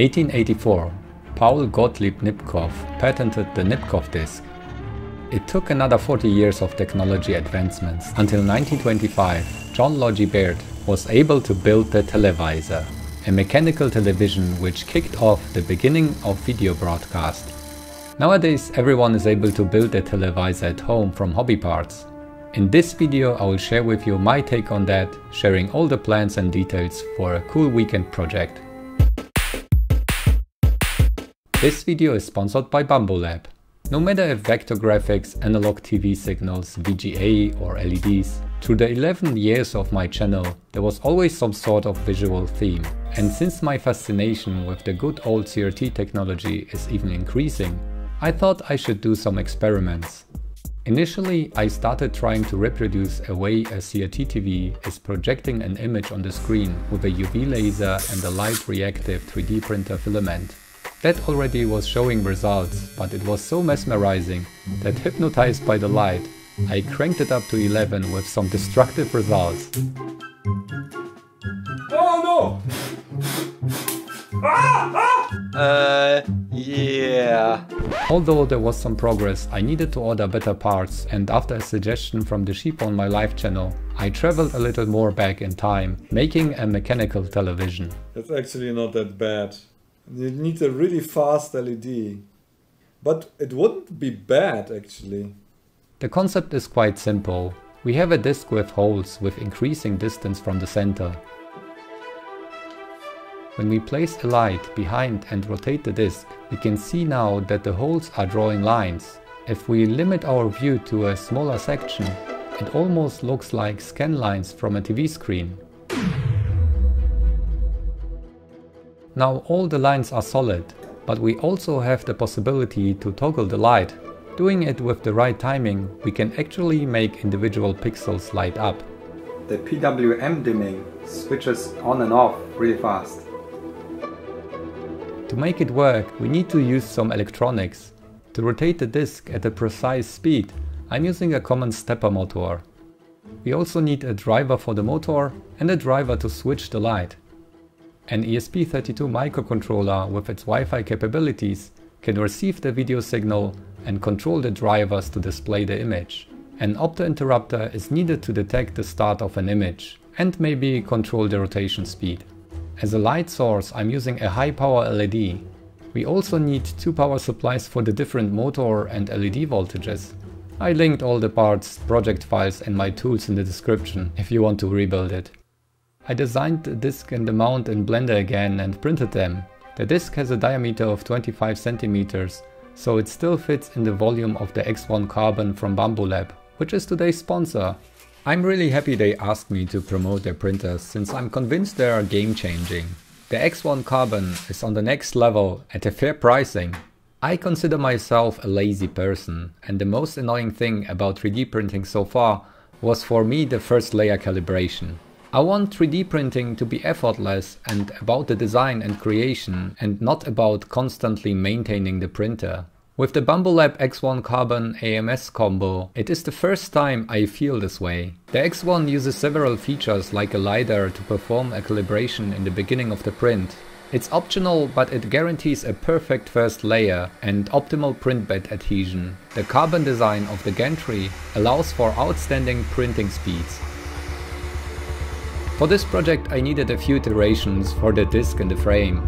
1884, Paul Gottlieb Nipkow patented the Nipkow disk. It took another 40 years of technology advancements until 1925, John Logie Baird was able to build the televisor, a mechanical television which kicked off the beginning of video broadcast. Nowadays everyone is able to build a televisor at home from hobby parts. In this video I will share with you my take on that, sharing all the plans and details for a cool weekend project. This video is sponsored by Bambu Lab. No matter if vector graphics, analog TV signals, VGA or LEDs, through the 11 years of my channel there was always some sort of visual theme. And since my fascination with the good old CRT technology is even increasing, I thought I should do some experiments. Initially I started trying to reproduce a way a CRT TV is projecting an image on the screen with a UV laser and a light reactive 3D printer filament. That already was showing results, but it was so mesmerizing that, hypnotized by the light, I cranked it up to 11 with some destructive results. Oh no! Yeah. Although there was some progress, I needed to order better parts, and after a suggestion from the sheep on my live channel, I traveled a little more back in time, making a mechanical television. That's actually not that bad. You need a really fast LED, but it wouldn't be bad actually. The concept is quite simple. We have a disk with holes with increasing distance from the center. When we place a light behind and rotate the disk, we can see now that the holes are drawing lines. If we limit our view to a smaller section, it almost looks like scan lines from a TV screen. Now all the lines are solid, but we also have the possibility to toggle the light. Doing it with the right timing, we can actually make individual pixels light up. The PWM dimming switches on and off really fast. To make it work, we need to use some electronics. To rotate the disc at a precise speed, I'm using a common stepper motor. We also need a driver for the motor and a driver to switch the light. An ESP32 microcontroller with its Wi-Fi capabilities can receive the video signal and control the drivers to display the image. An opto-interrupter is needed to detect the start of an image and maybe control the rotation speed. As a light source I'm using a high power LED. We also need two power supplies for the different motor and LED voltages. I linked all the parts, project files and my tools in the description if you want to rebuild it. I designed the disc and the mount in Blender again and printed them. The disc has a diameter of 25 cm, so it still fits in the volume of the X1 Carbon from Bambu Lab, which is today's sponsor. I'm really happy they asked me to promote their printers since I'm convinced they are game-changing. The X1 Carbon is on the next level at a fair pricing. I consider myself a lazy person, and the most annoying thing about 3D printing so far was for me the first layer calibration. I want 3D printing to be effortless and about the design and creation and not about constantly maintaining the printer. With the Bambu Lab X1 Carbon AMS combo, it is the first time I feel this way. The X1 uses several features like a LiDAR to perform a calibration in the beginning of the print. It's optional, but it guarantees a perfect first layer and optimal printbed adhesion. The carbon design of the gantry allows for outstanding printing speeds. For this project I needed a few iterations for the disc and the frame.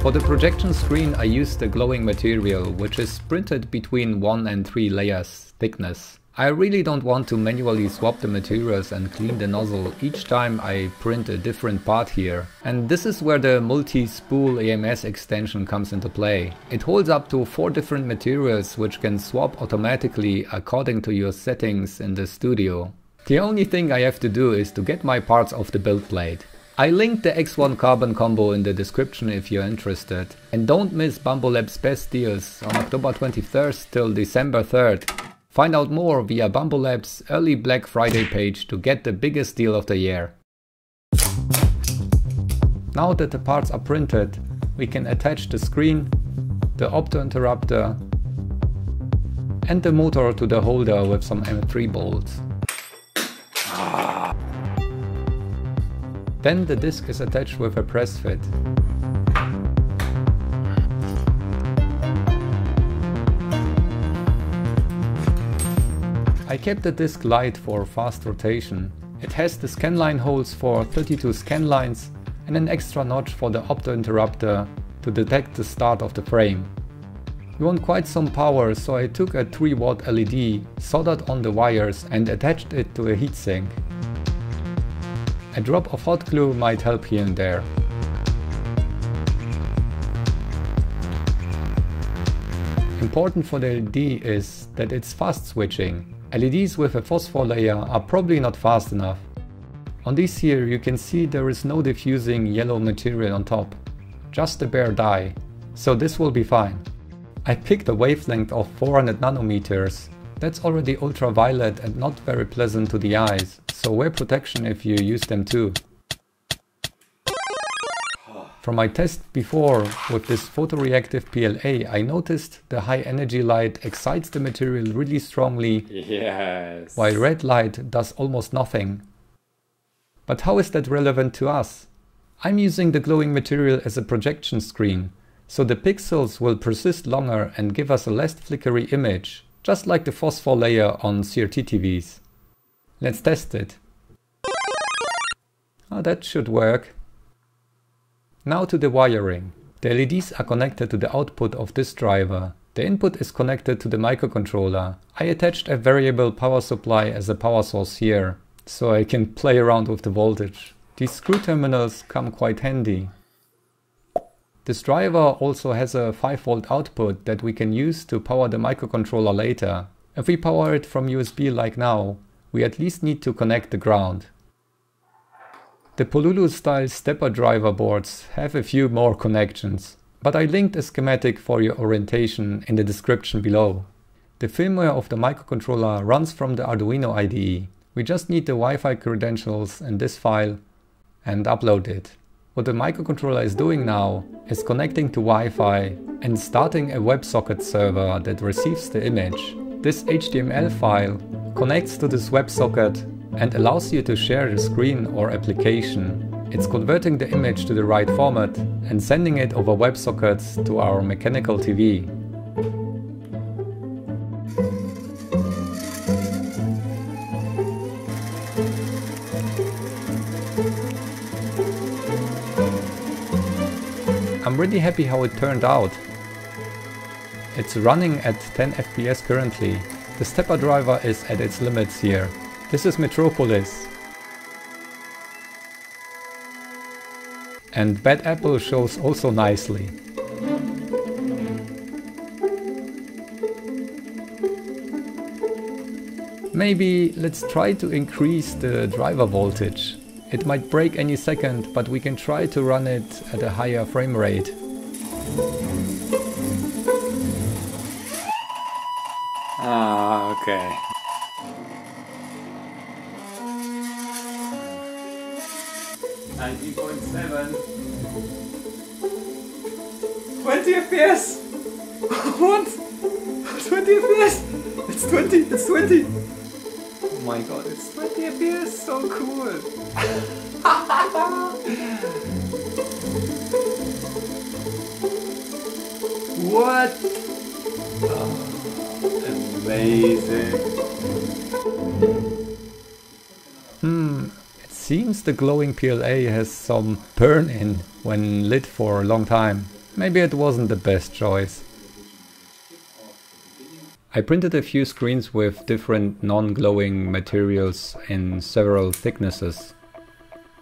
For the projection screen I used the glowing material, which is printed between 1 and 3 layers thickness. I really don't want to manually swap the materials and clean the nozzle each time I print a different part here. And this is where the multi-spool AMS extension comes into play. It holds up to 4 different materials which can swap automatically according to your settings in the studio. The only thing I have to do is to get my parts off the build plate. I linked the X1 Carbon combo in the description if you're interested. And don't miss Bambu Lab's best deals on October 23rd till December 3rd. Find out more via Bambu Lab's early Black Friday page to get the biggest deal of the year. Now that the parts are printed, we can attach the screen, the opto-interrupter, and the motor to the holder with some M3 bolts. Then the disc is attached with a press fit. I kept the disc light for fast rotation. It has the scan line holes for 32 scan lines and an extra notch for the opto interrupter to detect the start of the frame. You want quite some power, so I took a 3-watt LED, soldered on the wires and attached it to a heatsink. A drop of hot glue might help here and there. Important for the LED is that it's fast switching. LEDs with a phosphor layer are probably not fast enough. On this here you can see there is no diffusing yellow material on top, just a bare dye, so this will be fine. I picked a wavelength of 400 nanometers. That's already ultraviolet and not very pleasant to the eyes, so wear protection if you use them too. From my test before with this photoreactive PLA, I noticed the high energy light excites the material really strongly, yes, while red light does almost nothing. But how is that relevant to us? I'm using the glowing material as a projection screen, so the pixels will persist longer and give us a less flickery image, just like the phosphor layer on CRT TVs. Let's test it. Oh, that should work. Now to the wiring. The LEDs are connected to the output of this driver. The input is connected to the microcontroller. I attached a variable power supply as a power source here, so I can play around with the voltage. These screw terminals come quite handy. This driver also has a 5-volt output that we can use to power the microcontroller later. If we power it from USB like now, we at least need to connect the ground. The Pololu style stepper driver boards have a few more connections, but I linked a schematic for your orientation in the description below. The firmware of the microcontroller runs from the Arduino IDE. We just need the Wi-Fi credentials in this file and upload it. What the microcontroller is doing now is connecting to Wi-Fi and starting a WebSocket server that receives the image. This HTML file connects to this WebSocket and allows you to share the screen or application. It's converting the image to the right format and sending it over WebSockets to our mechanical TV. I'm really happy how it turned out. It's running at 10 FPS currently. The stepper driver is at its limits here. This is Metropolis. And Bad Apple shows also nicely. Maybe let's try to increase the driver voltage. It might break any second, but we can try to run it at a higher frame rate. Ah, okay. .7 20 FPS! What? 20 FPS! It's 20! It's 20! Oh my god, it's 20 FPS! So cool! What? Oh, amazing. It seems the glowing PLA has some burn-in when lit for a long time. Maybe it wasn't the best choice. I printed a few screens with different non-glowing materials in several thicknesses.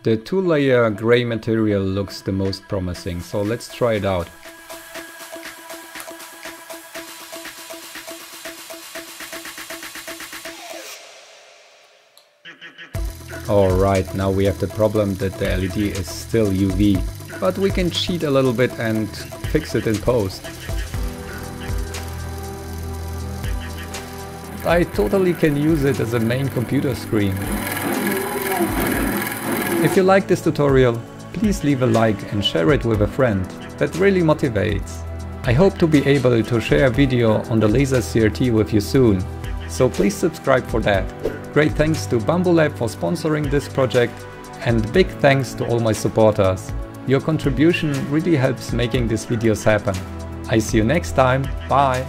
The 2-layer grey material looks the most promising, so let's try it out. Alright, now we have the problem that the LED is still UV, but we can cheat a little bit and fix it in post. I totally can use it as a main computer screen. If you like this tutorial, please leave a like and share it with a friend. That really motivates. I hope to be able to share a video on the laser CRT with you soon, so please subscribe for that. Great thanks to Bambu Lab for sponsoring this project, and big thanks to all my supporters. Your contribution really helps making these videos happen. I see you next time, bye!